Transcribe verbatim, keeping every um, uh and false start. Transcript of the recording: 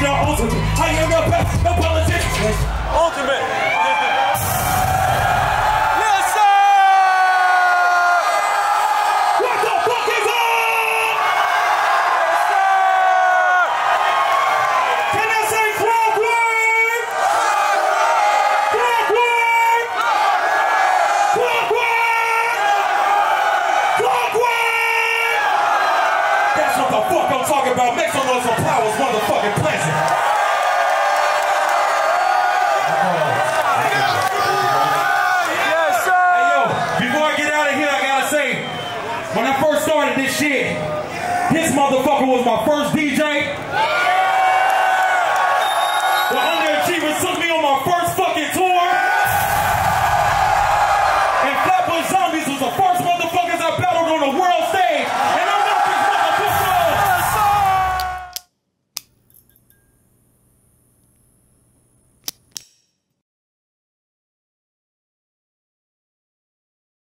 Ultimate. I am the best, the politician. Ultimate. Yes, sir. What the fuck is up? Yes, sir. Can I say Clarkway? Clarkway. Clarkway. Clarkway. That's what the fuck I'm talking about. Make some noise for Powers, motherfucking pleasant. Shit. This motherfucker was my first D J. The underachiever.